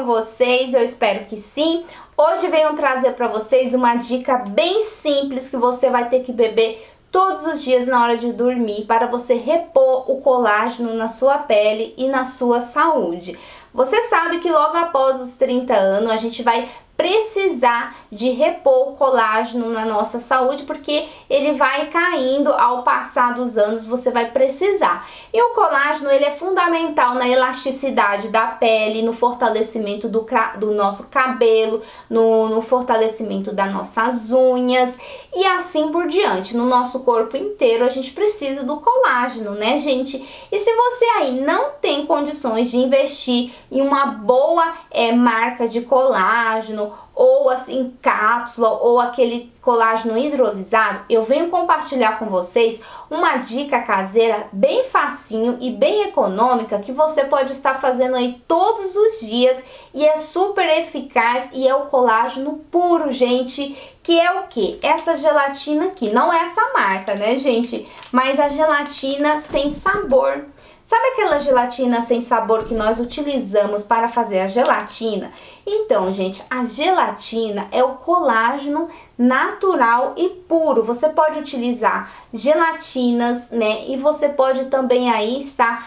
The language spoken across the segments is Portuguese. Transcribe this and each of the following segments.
com vocês? Eu espero que sim. Hoje venho trazer para vocês uma dica bem simples que você vai ter que beber todos os dias na hora de dormir para você repor o colágeno na sua pele e na sua saúde. Você sabe que logo após os 30 anos a gente vai precisar de repor o colágeno na nossa saúde, porque ele vai caindo ao passar dos anos, você vai precisar. E o colágeno, ele é fundamental na elasticidade da pele, no fortalecimento do nosso cabelo, no fortalecimento das nossas unhas e assim por diante. No nosso corpo inteiro a gente precisa do colágeno, né, gente? E se você aí não tem condições de investir em uma boa marca de colágeno, ou assim cápsula, ou aquele colágeno hidrolisado, eu venho compartilhar com vocês uma dica caseira bem facinho e bem econômica que você pode estar fazendo aí todos os dias e é super eficaz, e é o colágeno puro, gente, que é o que? Essa gelatina aqui, não é essa marca, né, gente, mas a gelatina sem sabor. Sabe aquela gelatina sem sabor que nós utilizamos para fazer a gelatina? Então, gente, a gelatina é o colágeno natural e puro. Você pode utilizar gelatinas, né? E você pode também aí estar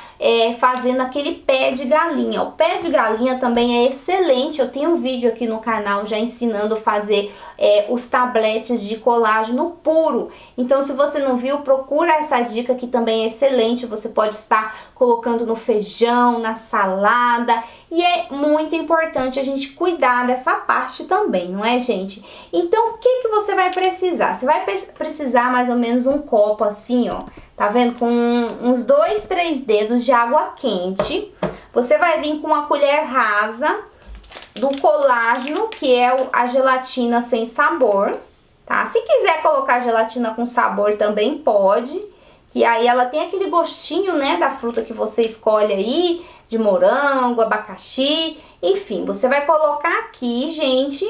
fazendo aquele pé de galinha. O pé de galinha também é excelente. Eu tenho um vídeo aqui no canal já ensinando a fazer os tabletes de colágeno puro. Então, se você não viu, procura essa dica que também é excelente. Você pode estar colocando no feijão, na salada. E é muito importante a gente cuidar dessa parte também, não é, gente? Então, o que que você vai precisar? Você vai precisar mais ou menos um copo assim, ó. Tá vendo? Com uns 2, 3 dedos de água quente. Você vai vir com uma colher rasa do colágeno, que é a gelatina sem sabor, tá? Se quiser colocar gelatina com sabor também pode, que aí ela tem aquele gostinho, né, da fruta que você escolhe aí, de morango, abacaxi, enfim, você vai colocar aqui, gente,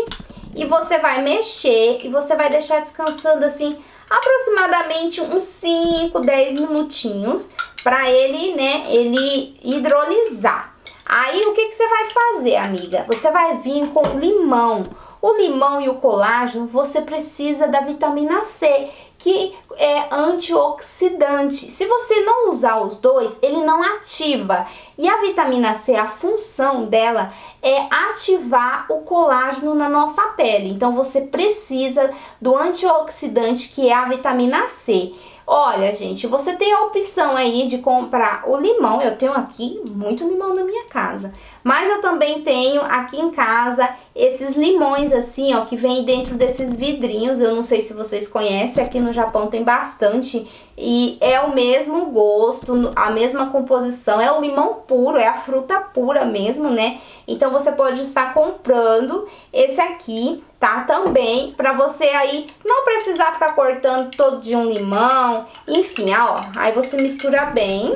e você vai mexer e você vai deixar descansando assim aproximadamente uns 5, 10 minutinhos para ele, né, ele hidrolisar. Aí o que que você vai fazer, amiga? Você vai vir com limão. O limão e o colágeno, você precisa da vitamina C, que é antioxidante. Se você não usar os dois, ele não ativa. E a vitamina C, a função dela é ativar o colágeno na nossa pele. Então você precisa do antioxidante, que é a vitamina C. Olha, gente, você tem a opção aí de comprar o limão. Eu tenho aqui muito limão na minha casa, mas eu também tenho aqui em casa esses limões assim, ó, que vem dentro desses vidrinhos. Eu não sei se vocês conhecem, aqui no Japão tem bastante e é o mesmo gosto, a mesma composição, é o limão puro, é a fruta pura mesmo, né? Então você pode estar comprando esse aqui, tá? Também pra você aí não precisar ficar cortando todo de um limão, enfim, ó. Aí você mistura bem,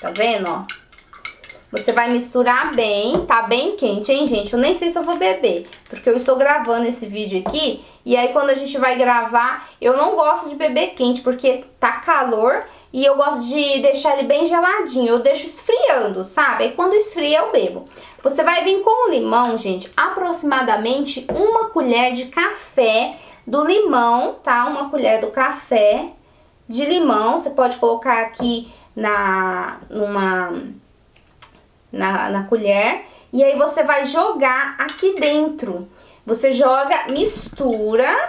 tá vendo, ó? Você vai misturar bem, tá bem quente, hein, gente? Eu nem sei se eu vou beber, porque eu estou gravando esse vídeo aqui. E aí quando a gente vai gravar, eu não gosto de beber quente, porque tá calor e eu gosto de deixar ele bem geladinho. Eu deixo esfriando, sabe? Aí quando esfria eu bebo. Você vai vir com o limão, gente, aproximadamente uma colher de café do limão, tá? Uma colher do café de limão. Você pode colocar aqui na colher. E aí você vai jogar aqui dentro. Você joga, mistura,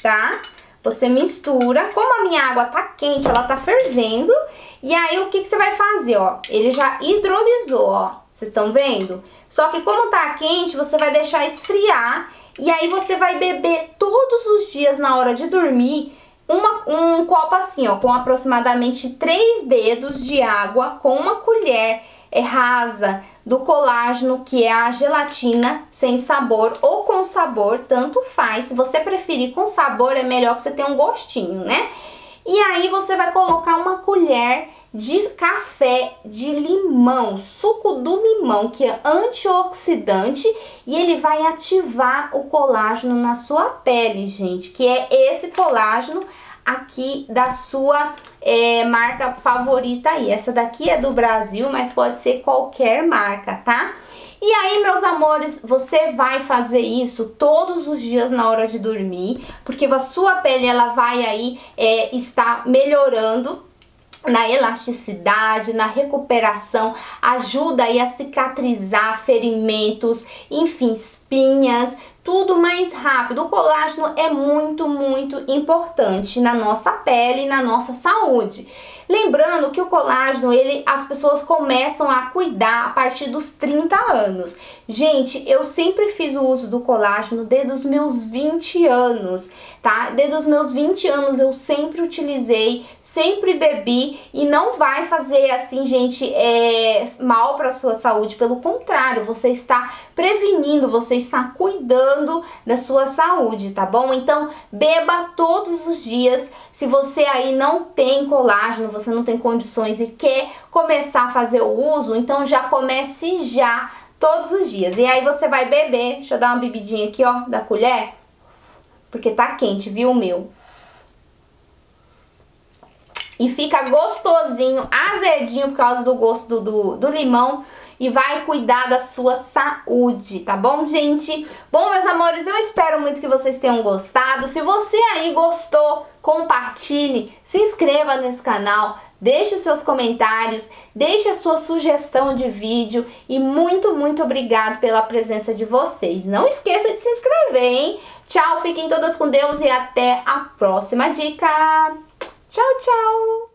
tá? Você mistura. Como a minha água tá quente, ela tá fervendo. E aí, o que que você vai fazer, ó? Ele já hidrolisou, ó. Vocês estão vendo? Só que como tá quente, você vai deixar esfriar. E aí, você vai beber todos os dias na hora de dormir um copo assim, ó. Com aproximadamente 3 dedos de água com uma colher rasa do colágeno, que é a gelatina sem sabor ou com sabor, tanto faz. Se você preferir com sabor, é melhor, que você tenha um gostinho, né? E aí você vai colocar uma colher de café de limão, suco do limão, que é antioxidante, e ele vai ativar o colágeno na sua pele, gente, que é esse colágeno aqui da sua marca favorita aí. Essa daqui é do Brasil, mas pode ser qualquer marca, tá? E aí, meus amores, você vai fazer isso todos os dias na hora de dormir, porque a sua pele ela vai aí estar melhorando na elasticidade, na recuperação, ajuda aí a cicatrizar ferimentos, enfim, espinhas, tudo mais rápido. O colágeno é muito, muito importante na nossa pele e na nossa saúde. Lembrando que o colágeno, as pessoas começam a cuidar a partir dos 30 anos. Gente, eu sempre fiz o uso do colágeno desde os meus 20 anos, tá? Desde os meus 20 anos eu sempre utilizei, sempre bebi, e não vai fazer assim, gente, mal para a sua saúde. Pelo contrário, você está prevenindo, você está cuidando da sua saúde, tá bom? Então, beba todos os dias. Se você aí não tem colágeno, você não tem condições e quer começar a fazer o uso, então já comece já, todos os dias. E aí você vai beber, deixa eu dar uma bebidinha aqui, ó, da colher, porque tá quente, viu, o meu? E fica gostosinho, azedinho por causa do gosto do limão. E vai cuidar da sua saúde, tá bom, gente? Bom, meus amores, eu espero muito que vocês tenham gostado. Se você aí gostou, compartilhe, se inscreva nesse canal, deixe os seus comentários, deixe a sua sugestão de vídeo e muito, muito obrigado pela presença de vocês. Não esqueça de se inscrever, hein? Tchau, fiquem todas com Deus e até a próxima dica. Tchau, tchau!